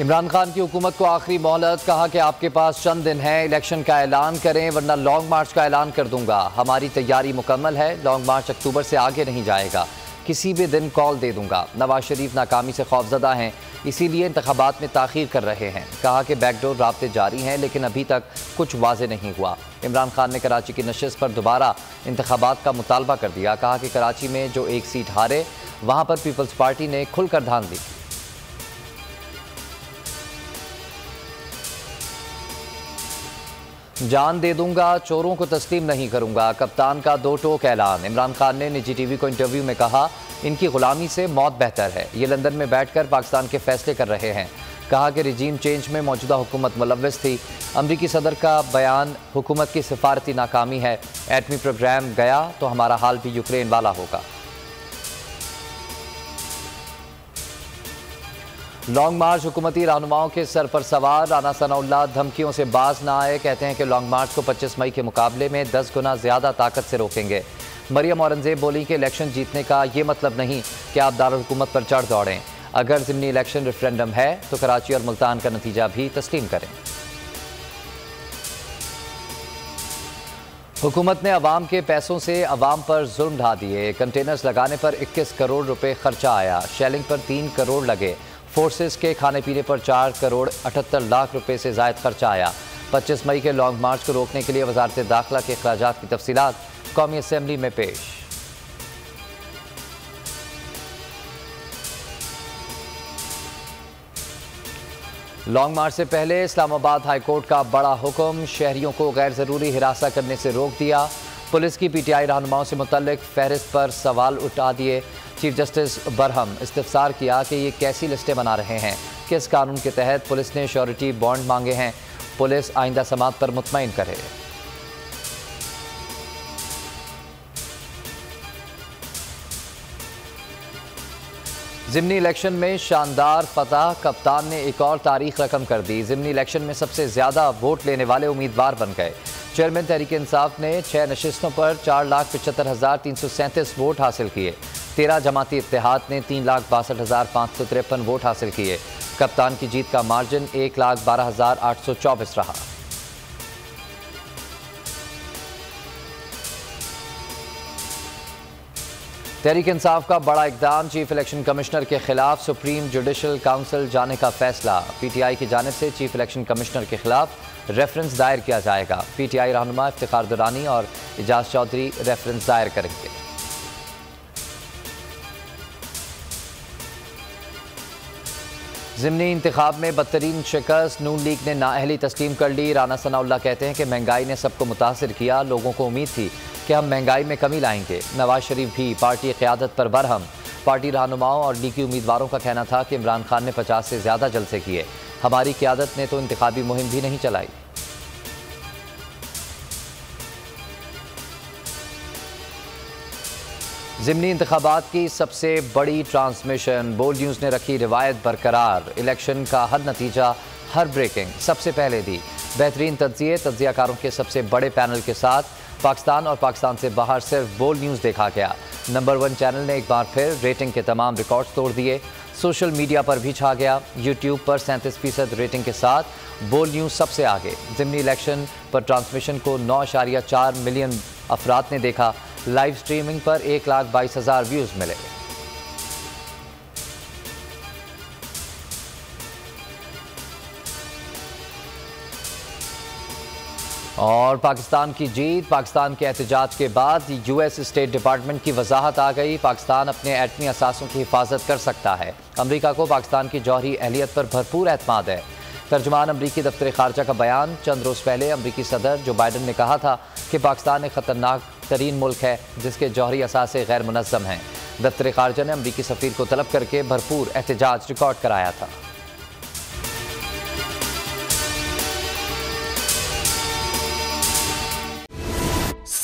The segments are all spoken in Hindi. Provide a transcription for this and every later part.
इमरान खान की हुकूमत को आखिरी मोहलत, कहा कि आपके पास चंद दिन है, इलेक्शन का ऐलान करें वरना लॉन्ग मार्च का ऐलान कर दूंगा। हमारी तैयारी मुकम्मल है, लॉन्ग मार्च अक्टूबर से आगे नहीं जाएगा, किसी भी दिन कॉल दे दूंगा। नवाज शरीफ नाकामी से खौफजदा हैं, इसीलिए इंतखाबात में ताखीर कर रहे हैं। कहा कि बैकडोर राब्ते जारी हैं लेकिन अभी तक कुछ वाजे नहीं हुआ। इमरान खान ने कराची की नशस्त पर दोबारा इंतखाबात का मुतालबा कर दिया। कहा कि कराची में जो एक सीट हारे वहाँ पर पीपल्स पार्टी ने खुलकर धान दी। जान दे दूंगा, चोरों को तस्लीम नहीं करूंगा, कप्तान का दो टोक ऐलान। इमरान खान ने निजी टीवी को इंटरव्यू में कहा, इनकी गुलामी से मौत बेहतर है, ये लंदन में बैठकर पाकिस्तान के फैसले कर रहे हैं। कहा कि रिजीम चेंज में मौजूदा हुकूमत मुलव्वस थी। अमरीकी सदर का बयान, हुकूमत की सिफारती नाकामी है, एटमी प्रोग्राम गया तो हमारा हाल भी यूक्रेन वाला होगा। लॉन्ग मार्च हुकूमती रहनुमाओं के सर पर सवार। राना सनाउल्ला धमकियों से बाज ना आए, कहते हैं कि लॉन्ग मार्च को 25 मई के मुकाबले में 10 गुना ज़्यादा ताकत से रोकेंगे। मरियम औरंगजेब बोली कि इलेक्शन जीतने का ये मतलब नहीं कि आप दारुल हुकूमत पर चढ़ दौड़ें। अगर ज़िमनी इलेक्शन रेफरेंडम है तो कराची और मुल्तान का नतीजा भी तस्लीम करें। हुकूमत ने अवाम के पैसों से अवाम पर जुल्म ढा दिए। कंटेनर्स लगाने पर 21 करोड़ रुपये खर्चा आया, शेलिंग पर 3 करोड़ लगे। फोर्सेस के खाने पीने पर 4 करोड़ 78 लाख रुपए से ज़ायद खर्चा आया। 25 मई के लॉन्ग मार्च को रोकने के लिए वजारत दाखिला के अखराजात की तफसीलात कौमी असम्बली में पेश। लॉन्ग मार्च से पहले इस्लामाबाद हाईकोर्ट का बड़ा हुक्म, शहरियों को गैर ज़रूरी हिरासत करने से रोक दिया। पुलिस की पीटीआई रहनुमाओं से मुतल्लिक फहरिस्त पर सवाल उठा दिए। चीफ जस्टिस बरहम इस्तफसार किया कि ये कैसी लिस्टें बना रहे हैं, किस कानून के तहत पुलिस ने श्योरिटी बॉन्ड मांगे हैं। पुलिस आइंदा समात पर मुतमईन करे। जिमनी इलेक्शन में शानदार फतह, कप्तान ने एक और तारीख रकम कर दी। जिमनी इलेक्शन में सबसे ज़्यादा वोट लेने वाले उम्मीदवार बन गए। चेयरमैन तहरीक इंसाफ ने 6 नशिस्तों पर 4,75,337 वोट हासिल किए। 13 जमाती इत्तेहाद ने 3,62,553 वोट हासिल किए। कप्तान की जीत का मार्जिन 1,12,824 रहा। तहरीक इंसाफ का बड़ा इकदाम, चीफ इलेक्शन कमिश्नर के खिलाफ सुप्रीम जुडिशल काउंसिल जाने का फैसला। पीटीआई की जानिब से चीफ इलेक्शन कमिश्नर के खिलाफ रेफरेंस दायर किया जाएगा। पीटीआई रहनुमा इफ्तिखार दुरानी और एजाज चौधरी रेफरेंस दायर करेंगे। ज़िमनी इंतखाब में बदतरीन शिकस्त, नून लीग ने नाअहली तस्लीम कर ली। राना सनाउल्ला कहते हैं कि महंगाई ने सबको मुतासर किया, लोगों को उम्मीद थी कि हम महंगाई में कमी लाएंगे। नवाज शरीफ भी पार्टी क़्यादत पर बरहम, पार्टी रहनुमाओं और लीगी उम्मीदवारों का कहना था कि इमरान खान ने 50 से ज़्यादा जलसे किए, हमारी क़्यादत ने तो इंतखाबी मुहिम भी नहीं चलाई। ज़िमनी इंतखाबात की सबसे बड़ी ट्रांसमिशन, बोल न्यूज़ ने रखी रिवायत बरकरार। इलेक्शन का हर नतीजा, हर ब्रेकिंग सबसे पहले दी। बेहतरीन तज्जिए, तज्जियाकारों के सबसे बड़े पैनल के साथ पाकिस्तान और पाकिस्तान से बाहर सिर्फ बोल न्यूज़ देखा गया। नंबर 1 चैनल ने एक बार फिर रेटिंग के तमाम रिकॉर्ड्स तोड़ दिए। सोशल मीडिया पर भी छा गया। यूट्यूब पर 37% रेटिंग के साथ बोल न्यूज़ सबसे आगे। ज़िमनी इलेक्शन पर ट्रांसमिशन को 9.4 मिलियन अफराद ने देखा। लाइव स्ट्रीमिंग पर 1,22,000 व्यूज मिले। और पाकिस्तान की जीत, पाकिस्तान के एहतजाज के बाद यूएस स्टेट डिपार्टमेंट की वजाहत आ गई। पाकिस्तान अपने एटमी असासों की हिफाजत कर सकता है। अमरीका को पाकिस्तान की जौहरी अहलियत पर भरपूर एतमाद है। तर्जुमान अमरीकी दफ्तर खारजा का बयान। चंद रोज़ पहले अमरीकी सदर जो बाइडन ने कहा था कि पाकिस्तान एक ख़तरनाक तरीन मुल्क है जिसके जौहरी असासे गैर मुनज़्ज़म हैं। दफ्तर खारजा ने अमरीकी सफ़ीर को तलब करके भरपूर एहतजाज रिकॉर्ड कराया था।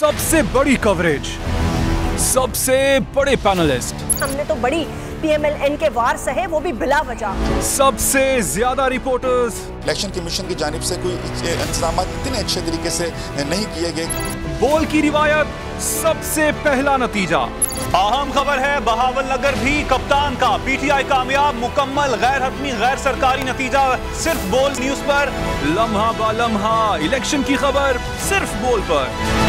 सबसे बड़ी कवरेज, सबसे बड़े पैनलिस्ट, हमने तो बड़ी PMLN के वार सहे, वो भी बिला वजह। सबसे ज्यादा रिपोर्टर्स। इलेक्शन कमीशन की जानिब से कोई इंतजाम इतने अच्छे तरीके से नहीं किए गए। बोल की रिवायत, सबसे पहला नतीजा। अहम खबर है, बहावल नगर भी कप्तान का PTI कामयाब, मुकम्मल गैर हतमी गैर सरकारी नतीजा सिर्फ बोल न्यूज पर। लम्हा बा लम्हा इलेक्शन की खबर सिर्फ बोल पर।